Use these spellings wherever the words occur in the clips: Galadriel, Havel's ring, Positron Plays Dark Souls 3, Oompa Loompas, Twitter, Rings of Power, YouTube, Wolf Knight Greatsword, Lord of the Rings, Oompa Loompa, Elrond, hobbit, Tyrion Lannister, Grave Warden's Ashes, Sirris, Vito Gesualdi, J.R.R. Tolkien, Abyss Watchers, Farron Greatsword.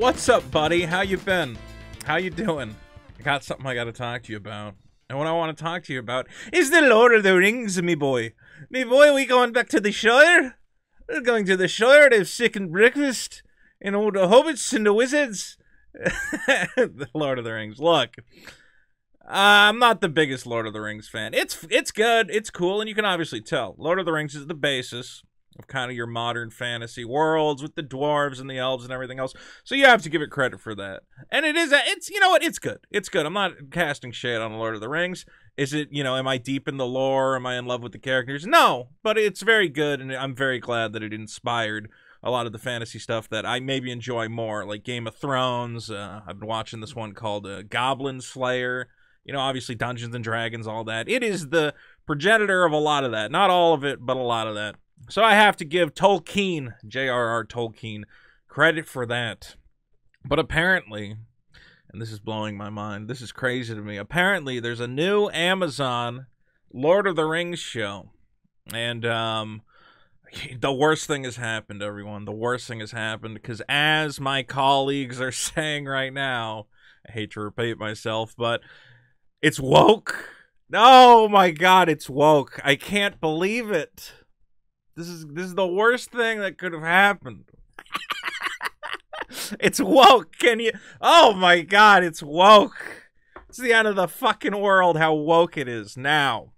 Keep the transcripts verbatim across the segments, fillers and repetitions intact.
What's up, buddy? How you been? How you doing? I got something I gotta talk to you about. And what I want to talk to you about is the Lord of the Rings, me boy. Me boy, we going back to the Shire? We're going to the Shire to have second breakfast. And all the hobbits and the wizards. The Lord of the Rings. Look, I'm not the biggest Lord of the Rings fan. It's, it's good. It's cool. And you can obviously tell. Lord of the Rings is the basis of kind of your modern fantasy worlds with the dwarves and the elves and everything else. So you have to give it credit for that. And it is, it's, you know what? It's good. It's good. I'm not casting shade on Lord of the Rings. Is it, you know, am I deep in the lore? Am I in love with the characters? No, but it's very good. And I'm very glad that it inspired a lot of the fantasy stuff that I maybe enjoy more, like Game of Thrones. Uh, I've been watching this one called uh, Goblin Slayer. You know, obviously Dungeons and Dragons, all that. It is the progenitor of a lot of that. Not all of it, but a lot of that. So I have to give Tolkien, J R R Tolkien, credit for that. But apparently, and this is blowing my mind, this is crazy to me, apparently there's a new Amazon Lord of the Rings show. And um, the worst thing has happened, everyone. The worst thing has happened, because as my colleagues are saying right now, I hate to repeat myself, but it's woke. Oh my God, it's woke. I can't believe it. This is this is the worst thing that could have happened. It's woke. Can you? Oh my God, it's woke. It's the end of the fucking world. How woke it is now.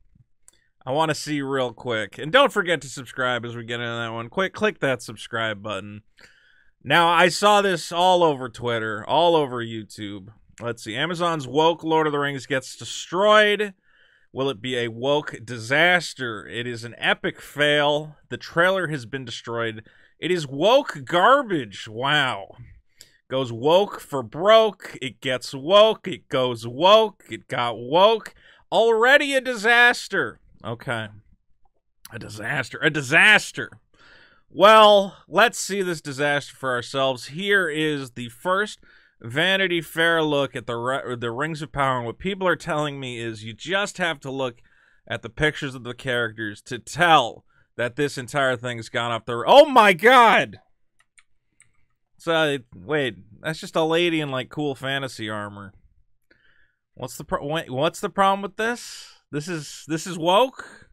I want to see real quick, and don't forget to subscribe as we get into that one. Quick, click that subscribe button. Now I saw this all over Twitter, all over YouTube. Let's see. Amazon's woke Lord of the Rings gets destroyed. Will it be a woke disaster? It is an epic fail. The trailer has been destroyed. It is woke garbage. Wow. Goes woke for broke. It gets woke. It goes woke. It got woke. Already a disaster. Okay. A disaster. A disaster. Well, let's see this disaster for ourselves. Here is the first Vanity Fair look at the the Rings of Power, and what people are telling me is you just have to look at the pictures of the characters to tell that this entire thing's gone off the... Oh my God! So wait, that's just a lady in like cool fantasy armor. What's the pro what's the problem with this? This is this is woke?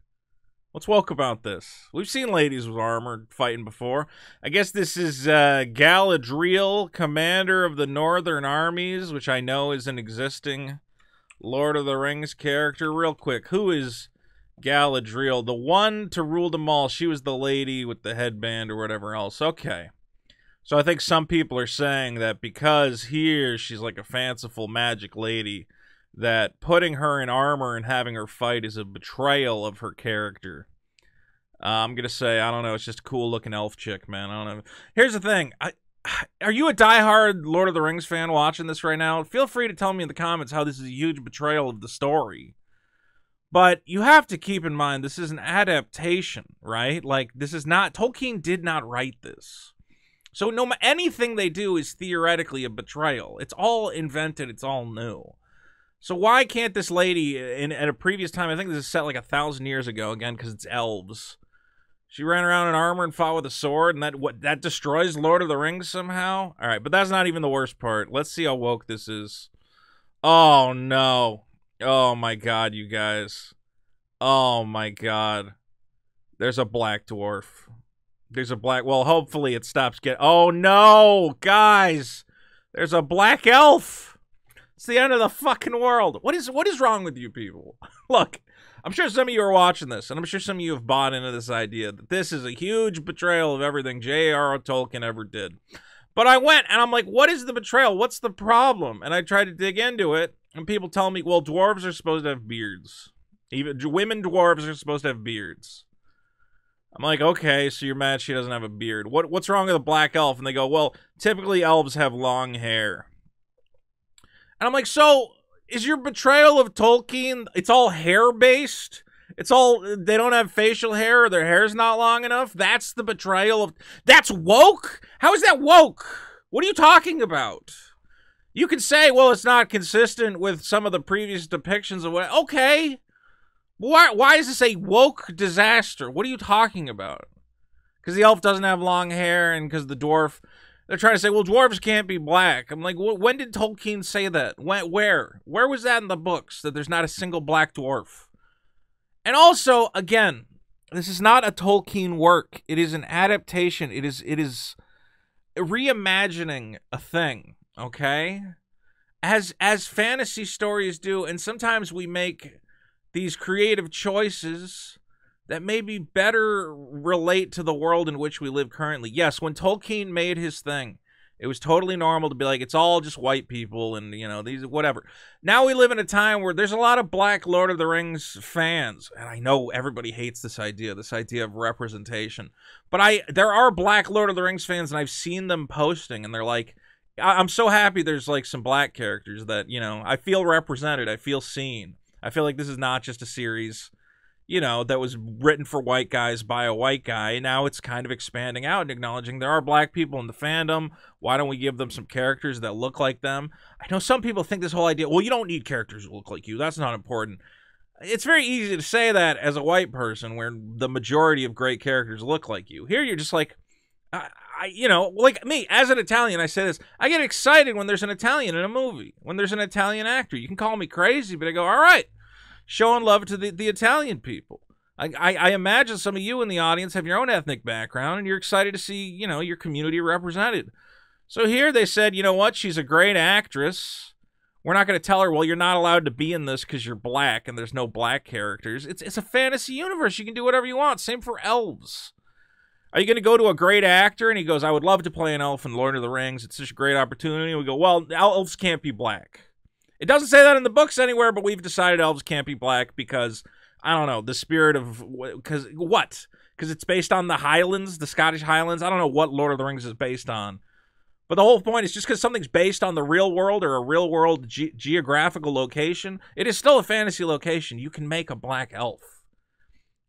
What's woke about this? We've seen ladies with armor fighting before. I guess this is uh, Galadriel, commander of the Northern Armies, which I know is an existing Lord of the Rings character. Real quick, who is Galadriel? The one to rule them all. She was the lady with the headband or whatever else. Okay. So I think some people are saying that because here she's like a fanciful magic lady, that putting her in armor and having her fight is a betrayal of her character. Uh, I'm going to say, I don't know, it's just a cool-looking elf chick, man. I don't know. Here's the thing. I, are you a diehard Lord of the Rings fan watching this right now? Feel free to tell me in the comments how this is a huge betrayal of the story. But you have to keep in mind, this is an adaptation, right? Like, this is not... Tolkien did not write this. So no, anything they do is theoretically a betrayal. It's all invented. It's all new. So why can't this lady, in, at a previous time, I think this is set like a thousand years ago, again, because it's elves. She ran around in armor and fought with a sword, and that what that destroys Lord of the Rings somehow? All right, but that's not even the worst part. Let's see how woke this is. Oh, no. Oh, my God, you guys. Oh, my God. There's a black dwarf. There's a black... Well, hopefully it stops getting... Oh, no, guys. There's a black elf. It's the end of the fucking world. What is what is wrong with you people? Look, I'm sure some of you are watching this, and I'm sure some of you have bought into this idea that this is a huge betrayal of everything J R R Tolkien ever did. But I went, and I'm like, what is the betrayal? What's the problem? And I tried to dig into it, and people tell me, well, dwarves are supposed to have beards. Even women dwarves are supposed to have beards. I'm like, okay, so you're mad she doesn't have a beard. What What's wrong with a black elf? And they go, well, typically elves have long hair. And I'm like, so is your betrayal of Tolkien, it's all hair-based? It's all, they don't have facial hair or their hair's not long enough? That's the betrayal of, that's woke? How is that woke? What are you talking about? You can say, well, it's not consistent with some of the previous depictions of what, okay. Why, why is this a woke disaster? What are you talking about? Because the elf doesn't have long hair and because the dwarf... They're trying to say, well, dwarves can't be black. I'm like, when did Tolkien say that? When, where? Where was that in the books, that there's not a single black dwarf? And also, again, this is not a Tolkien work. It is an adaptation. It is, it is reimagining a thing, okay? As, as fantasy stories do, and sometimes we make these creative choices that maybe better relate to the world in which we live currently. Yes, when Tolkien made his thing, it was totally normal to be like, it's all just white people and, you know, these, whatever. Now we live in a time where there's a lot of black Lord of the Rings fans. And I know everybody hates this idea, this idea of representation. But I, there are black Lord of the Rings fans, and I've seen them posting, and they're like, I'm so happy there's, like, some black characters that, you know, I feel represented, I feel seen. I feel like this is not just a series, you know, that was written for white guys by a white guy. Now it's kind of expanding out and acknowledging there are black people in the fandom. Why don't we give them some characters that look like them? I know some people think this whole idea, well, you don't need characters that look like you. That's not important. It's very easy to say that as a white person, where the majority of great characters look like you. Here you're just like, I, I, you know, like me, as an Italian, I say this. I get excited when there's an Italian in a movie, when there's an Italian actor. You can call me crazy, but I go, all right. Showing love to the, the Italian people. I, I, I imagine some of you in the audience have your own ethnic background, and you're excited to see, you know, your community represented. So here they said, you know what, she's a great actress. We're not going to tell her, well, you're not allowed to be in this because you're black and there's no black characters. It's, it's a fantasy universe. You can do whatever you want. Same for elves. Are you going to go to a great actor? And he goes, I would love to play an elf in Lord of the Rings. It's such a great opportunity. We go, well, elves can't be black. It doesn't say that in the books anywhere, but we've decided elves can't be black because, I don't know, the spirit of... Because what? Because it's based on the Highlands, the Scottish Highlands? I don't know what Lord of the Rings is based on. But the whole point is, just because something's based on the real world or a real world ge geographical location, it is still a fantasy location. You can make a black elf.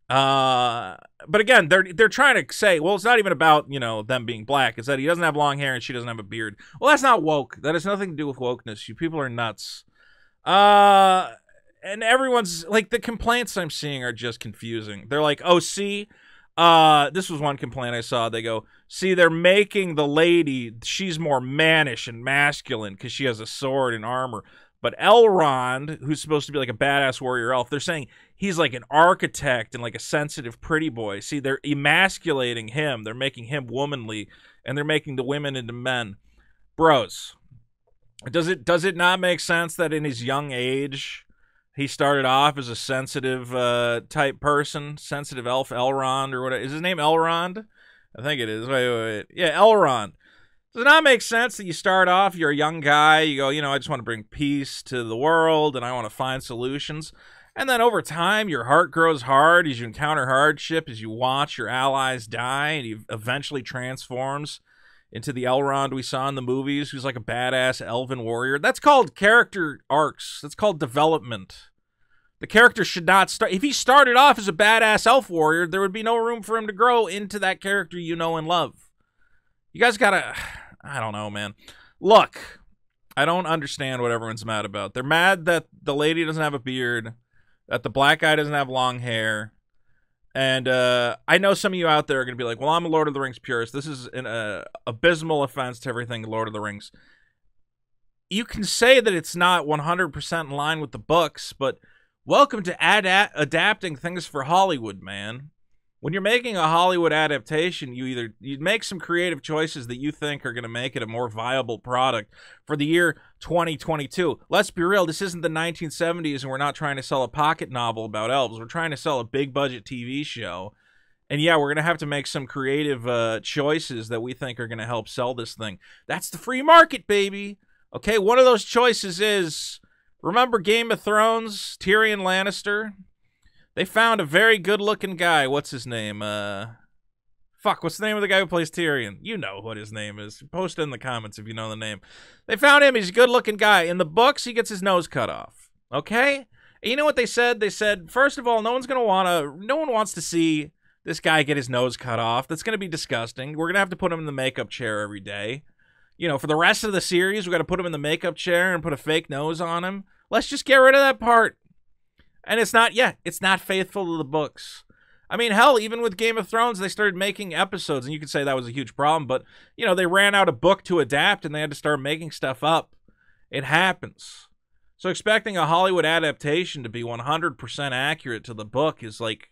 Uh, but again, they're, they're trying to say, well, it's not even about, you know, them being black. It's that he doesn't have long hair and she doesn't have a beard. Well, that's not woke. That has nothing to do with wokeness. You people are nuts. Uh, and everyone's, like, the complaints I'm seeing are just confusing. They're like, oh, see, uh, this was one complaint I saw. They go, see, they're making the lady, she's more mannish and masculine because she has a sword and armor. But Elrond, who's supposed to be like a badass warrior elf, they're saying he's like an architect and like a sensitive pretty boy. See, they're emasculating him. They're making him womanly, and they're making the women into men. Bros, does it does it not make sense that in his young age, he started off as a sensitive uh, type person, sensitive elf Elrond or whatever? Is his name Elrond? I think it is. Wait, wait, wait. Yeah, Elrond. Does it not make sense that you start off, you're a young guy, you go, you know, I just want to bring peace to the world, and I want to find solutions. And then over time, your heart grows hard as you encounter hardship, as you watch your allies die, and he eventually transforms into the Elrond we saw in the movies, who's like a badass elven warrior. That's called character arcs. That's called development. The character should not start... If he started off as a badass elf warrior, there would be no room for him to grow into that character you know and love. You guys gotta... I don't know, man. Look, I don't understand what everyone's mad about. They're mad that the lady doesn't have a beard, that the black guy doesn't have long hair, and uh, I know some of you out there are going to be like, well, I'm a Lord of the Rings purist. This is an uh, abysmal offense to everything Lord of the Rings. You can say that it's not one hundred percent in line with the books, but welcome to ad adapting things for Hollywood, man. When you're making a Hollywood adaptation, you either you make some creative choices that you think are going to make it a more viable product for the year twenty twenty-two. Let's be real, this isn't the nineteen seventies, and we're not trying to sell a pocket novel about elves. We're trying to sell a big-budget T V show. And yeah, we're going to have to make some creative uh, choices that we think are going to help sell this thing. That's the free market, baby! Okay, one of those choices is, remember Game of Thrones, Tyrion Lannister? They found a very good-looking guy. What's his name? Uh, fuck, what's the name of the guy who plays Tyrion? You know what his name is. Post it in the comments if you know the name. They found him. He's a good-looking guy. In the books, he gets his nose cut off. Okay? And you know what they said? They said, first of all, no one's going to want to... No one wants to see this guy get his nose cut off. That's going to be disgusting. We're going to have to put him in the makeup chair every day. You know, for the rest of the series, we've got to put him in the makeup chair and put a fake nose on him. Let's just get rid of that part. And it's not, yeah, it's not faithful to the books. I mean, hell, even with Game of Thrones, they started making episodes, and you could say that was a huge problem, but, you know, they ran out of book to adapt, and they had to start making stuff up. It happens. So expecting a Hollywood adaptation to be one hundred percent accurate to the book is, like,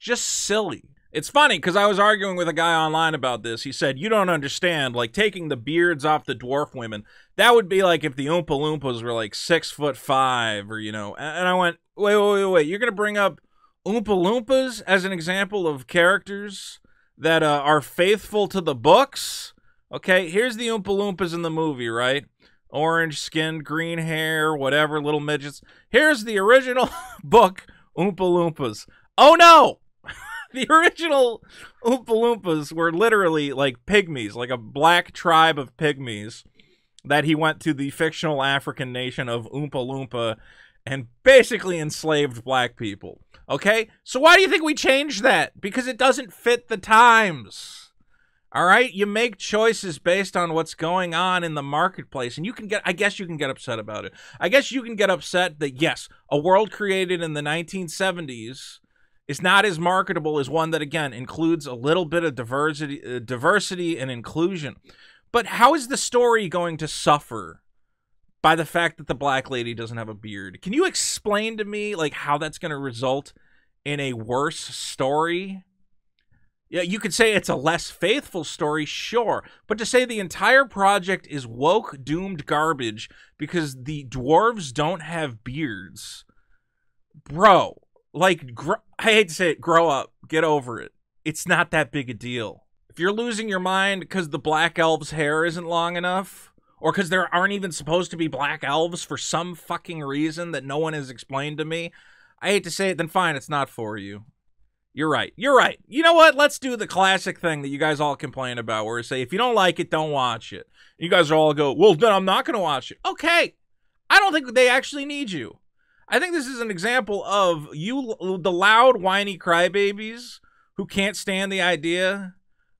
just silly. It's funny, because I was arguing with a guy online about this. He said, you don't understand, like, taking the beards off the dwarf women, that would be like if the Oompa Loompas were, like, six foot five, or, you know, and I went, wait, wait, wait, wait, you're going to bring up Oompa Loompas as an example of characters that uh, are faithful to the books? Okay, here's the Oompa Loompas in the movie, right? Orange skin, green hair, whatever, little midgets. Here's the original book, Oompa Loompas. Oh, no! The original Oompa Loompas were literally like pygmies, like a black tribe of pygmies that he went to the fictional African nation of Oompa Loompa and basically enslaved black people. Okay? So why do you think we changed that? Because it doesn't fit the times. All right? You make choices based on what's going on in the marketplace, and you can get, I guess you can get upset about it. I guess you can get upset that, yes, a world created in the nineteen seventies is not as marketable as one that, again, includes a little bit of diversity, uh, diversity and inclusion. But how is the story going to suffer by the fact that the black lady doesn't have a beard? Can you explain to me, like, how that's going to result in a worse story? Yeah, you could say it's a less faithful story, sure. But to say the entire project is woke, doomed garbage because the dwarves don't have beards, bro. Like, gr I hate to say it, grow up. Get over it. It's not that big a deal. If you're losing your mind because the black elves' hair isn't long enough, or because there aren't even supposed to be black elves for some fucking reason that no one has explained to me, I hate to say it, then fine, it's not for you. You're right. You're right. You know what? Let's do the classic thing that you guys all complain about, where you say, if you don't like it, don't watch it. You guys are all go, well, then I'm not going to watch it. Okay. I don't think they actually need you. I think this is an example of you, the loud, whiny crybabies who can't stand the idea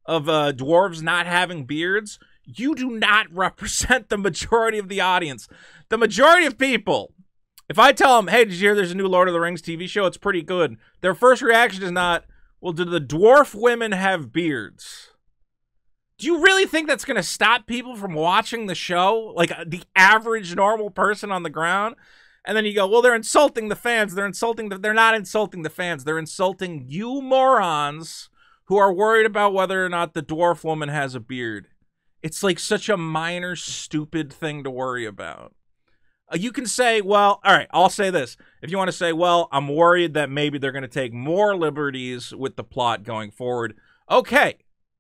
of uh, dwarves not having beards. You do not represent the majority of the audience. The majority of people, if I tell them, hey, did you hear there's a new Lord of the Rings T V show? It's pretty good. Their first reaction is not, well, do the dwarf women have beards? Do you really think that's going to stop people from watching the show? Like the average normal person on the ground? And then you go, well, they're insulting the fans. They're insulting the, they're not insulting the fans. They're insulting you morons who are worried about whether or not the dwarf woman has a beard. It's like such a minor, stupid thing to worry about. Uh, you can say, well, all right, I'll say this. If you want to say, well, I'm worried that maybe they're going to take more liberties with the plot going forward. Okay,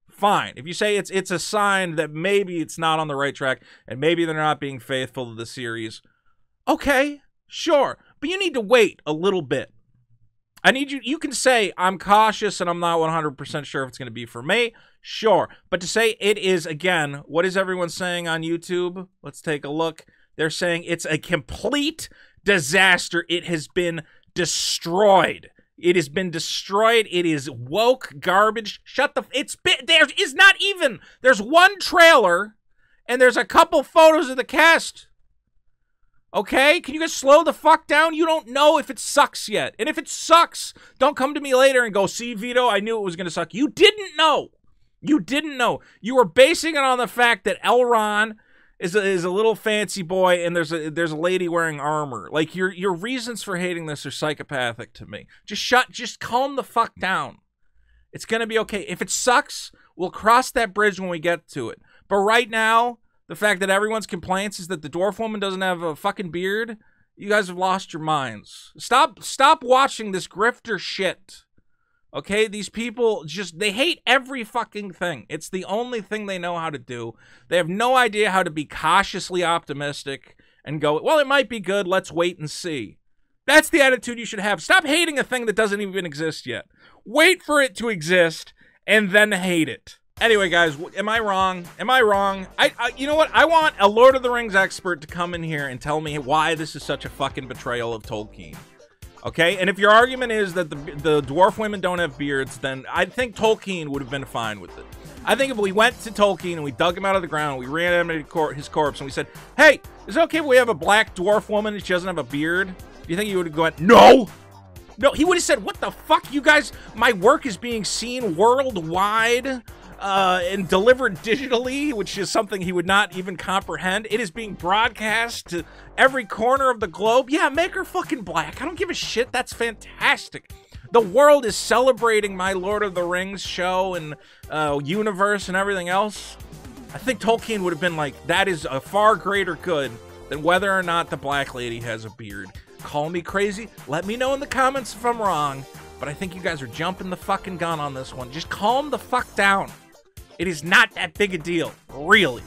fine. If you say it's, it's a sign that maybe it's not on the right track and maybe they're not being faithful to the series, okay. Sure, but you need to wait a little bit. I need you, you can say, I'm cautious and I'm not one hundred percent sure if it's going to be for me. Sure, but to say it is, again, what is everyone saying on YouTube? Let's take a look. They're saying it's a complete disaster. It has been destroyed. It has been destroyed. It is woke garbage. Shut the, it's, there is not even, there's one trailer and there's a couple photos of the cast. Okay? Can you guys slow the fuck down? You don't know if it sucks yet. And if it sucks, don't come to me later and go, see, Vito, I knew it was going to suck. You didn't know. You didn't know. You were basing it on the fact that Elrond is a, is a little fancy boy and there's a there's a lady wearing armor. Like, your your reasons for hating this are psychopathic to me. Just shut, just calm the fuck down. It's going to be okay. If it sucks, we'll cross that bridge when we get to it. But right now, the fact that everyone's complaints is that the dwarf woman doesn't have a fucking beard. You guys have lost your minds. Stop, stop watching this grifter shit. Okay? These people just, they hate every fucking thing. It's the only thing they know how to do. They have no idea how to be cautiously optimistic and go, well, it might be good. Let's wait and see. That's the attitude you should have. Stop hating a thing that doesn't even exist yet. Wait for it to exist and then hate it. Anyway, guys, am I wrong? Am I wrong? I, I, you know what? I want a Lord of the Rings expert to come in here and tell me why this is such a fucking betrayal of Tolkien. Okay? And if your argument is that the, the dwarf women don't have beards, then I think Tolkien would have been fine with it. I think if we went to Tolkien and we dug him out of the ground, we reanimated cor his corpse, and we said, hey, is it okay if we have a black dwarf woman and she doesn't have a beard? Do you think he would have gone, no? No, he would have said, what the fuck, you guys? My work is being seen worldwide uh, and delivered digitally, which is something he would not even comprehend. It is being broadcast to every corner of the globe. Yeah, make her fucking black. I don't give a shit. That's fantastic. The world is celebrating my Lord of the Rings show and uh, universe and everything else. I think Tolkien would have been like, that is a far greater good than whether or not the black lady has a beard. Call me crazy. Let me know in the comments if I'm wrong, but I think you guys are jumping the fucking gun on this one. Just calm the fuck down. It is not that big a deal, really.